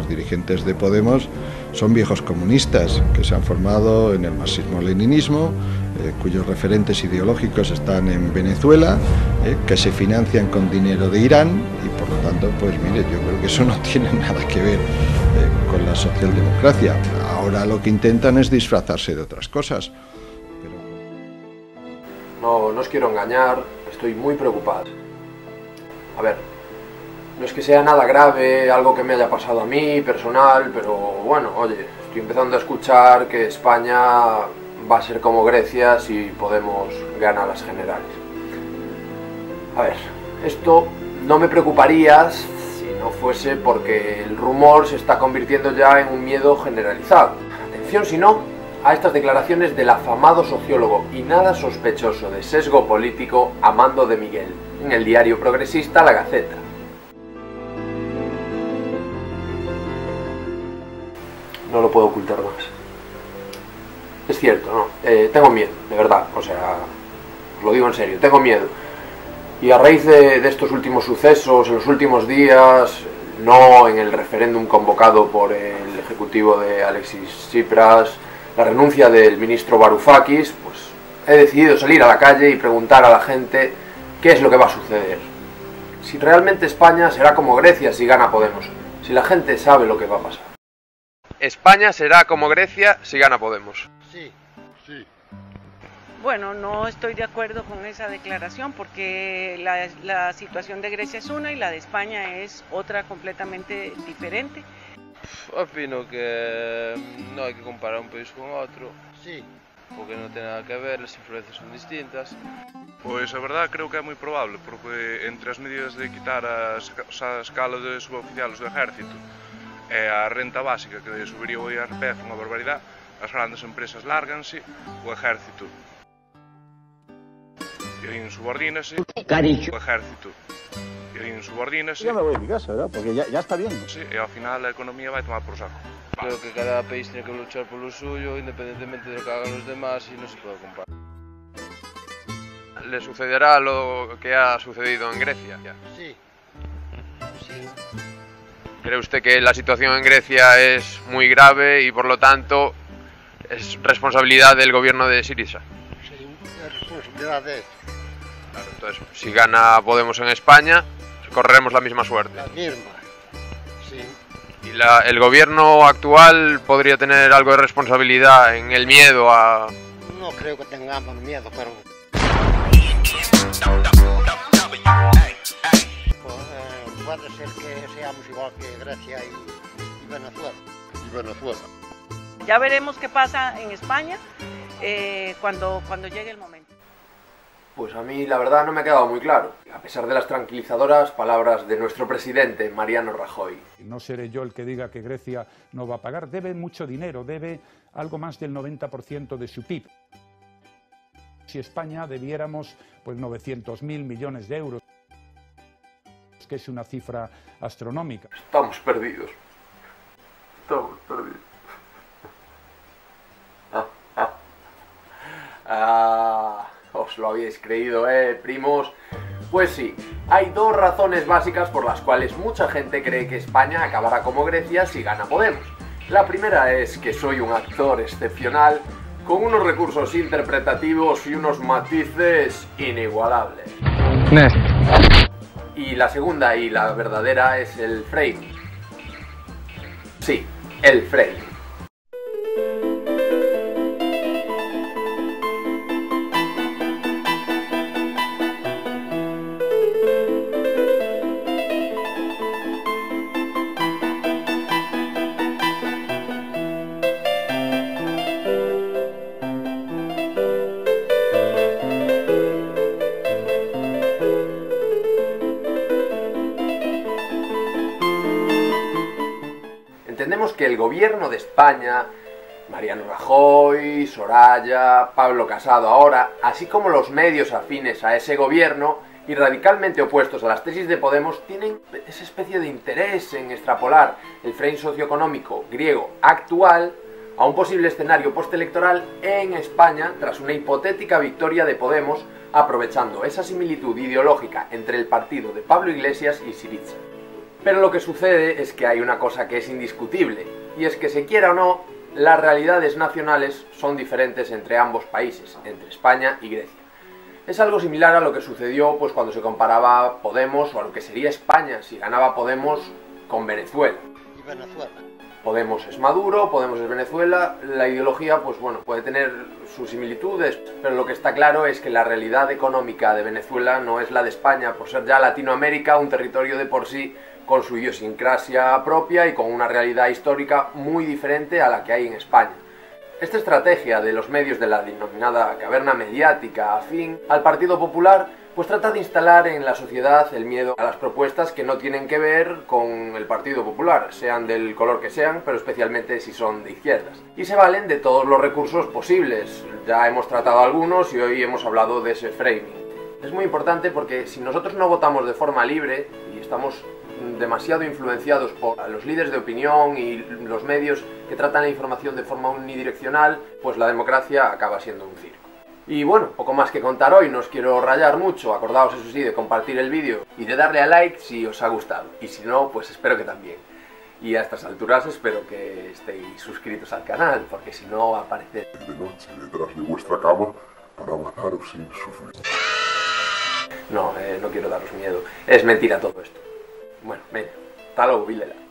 los dirigentes de Podemos son viejos comunistas que se han formado en el marxismo-leninismo, cuyos referentes ideológicos están en Venezuela, que se financian con dinero de Irán y por lo tanto, pues mire, yo creo que eso no tiene nada que ver con la socialdemocracia. Ahora lo que intentan es disfrazarse de otras cosas. Pero... No os quiero engañar, estoy muy preocupado. A ver, no es que sea nada grave, algo que me haya pasado a mí, personal, pero bueno, oye, estoy empezando a escuchar que España va a ser como Grecia si Podemos gana las generales. A ver, esto no me preocuparía si no fuese porque el rumor se está convirtiendo ya en un miedo generalizado. Atención, si no, a estas declaraciones del afamado sociólogo y nada sospechoso de sesgo político Amando de Miguel, en el diario progresista La Gaceta. No lo puedo ocultar más. Es cierto, ¿no? Tengo miedo, de verdad, o sea, os lo digo en serio, tengo miedo. Y a raíz de estos últimos sucesos, en los últimos días, no en el referéndum convocado por el ejecutivo de Alexis Tsipras, la renuncia del ministro Varoufakis, pues he decidido salir a la calle y preguntar a la gente qué es lo que va a suceder. Si realmente España será como Grecia si gana Podemos, si la gente sabe lo que va a pasar. España será como Grecia si gana Podemos. Sí, sí. Bueno, no estoy de acuerdo con esa declaración porque la situación de Grecia es una y la de España es otra completamente diferente. Opino que no hay que comparar un país con otro. Sí. Porque no tiene nada que ver, las influencias son distintas. Pues la verdad creo que es muy probable, porque entre las medidas de quitar a escala de suboficiales do ejército e a renta básica que subiría hoy a IRPF una barbaridad, las grandes empresas lárganse, o ejército e insubordínase, o ejército insubordínase. Yo me voy a mi casa, ¿verdad? Porque ya está bien. Sí, y al final la economía va a tomar por saco. Creo que cada país tiene que luchar por lo suyo, independientemente de lo que hagan los demás, y no se puede comparar. ¿Le sucederá lo que ha sucedido en Grecia? Sí. Sí. ¿Cree usted que la situación en Grecia es muy grave y por lo tanto es responsabilidad del gobierno de Syriza? Sí, es responsabilidad de él. Claro, entonces, si gana Podemos en España, correremos la misma suerte. La misma, sí. ¿Y el gobierno actual podría tener algo de responsabilidad en el miedo a...? No creo que tengamos miedo, pero... puede ser que seamos igual que Grecia y Venezuela. Y Venezuela. Ya veremos qué pasa en España cuando llegue el momento. Pues a mí la verdad no me ha quedado muy claro, a pesar de las tranquilizadoras palabras de nuestro presidente Mariano Rajoy. No seré yo el que diga que Grecia no va a pagar, debe mucho dinero, debe algo más del 90% de su PIB. Si España debiéramos pues 900.000 millones de euros, que es una cifra astronómica. Estamos perdidos. Estamos perdidos. Os lo habéis creído, primos. Pues sí, hay dos razones básicas por las cuales mucha gente cree que España acabará como Grecia si gana Podemos. La primera es que soy un actor excepcional, con unos recursos interpretativos y unos matices inigualables. Next. Y la segunda y la verdadera es el frame. Sí, el frame. Entendemos que el gobierno de España, Mariano Rajoy, Soraya, Pablo Casado ahora, así como los medios afines a ese gobierno y radicalmente opuestos a las tesis de Podemos, tienen esa especie de interés en extrapolar el frame socioeconómico griego actual a un posible escenario postelectoral en España tras una hipotética victoria de Podemos, aprovechando esa similitud ideológica entre el partido de Pablo Iglesias y Syriza. Pero lo que sucede es que hay una cosa que es indiscutible, y es que se quiera o no, las realidades nacionales son diferentes entre ambos países, entre España y Grecia. Es algo similar a lo que sucedió pues, cuando se comparaba Podemos, o a lo que sería España si ganaba Podemos, con Venezuela. Y Venezuela. Podemos es Maduro, Podemos es Venezuela, la ideología pues bueno, puede tener sus similitudes, pero lo que está claro es que la realidad económica de Venezuela no es la de España, por ser ya Latinoamérica un territorio de por sí con su idiosincrasia propia y con una realidad histórica muy diferente a la que hay en España. Esta estrategia de los medios de la denominada caverna mediática afín al Partido Popular pues trata de instalar en la sociedad el miedo a las propuestas que no tienen que ver con el Partido Popular, sean del color que sean, pero especialmente si son de izquierdas. Y se valen de todos los recursos posibles, ya hemos tratado algunos y hoy hemos hablado de ese framing. Es muy importante porque si nosotros no votamos de forma libre y estamos demasiado influenciados por los líderes de opinión y los medios que tratan la información de forma unidireccional, pues la democracia acaba siendo un circo. Y bueno, poco más que contar hoy, no os quiero rayar mucho, acordaos eso sí de compartir el vídeo y de darle a like si os ha gustado, y si no, pues espero que también. Y a estas alturas espero que estéis suscritos al canal, porque si no aparece de noche detrás de vuestra cama para mataros sin sufrir. No, no quiero daros miedo, es mentira todo esto. Bueno, venga, hasta luego, Vilela.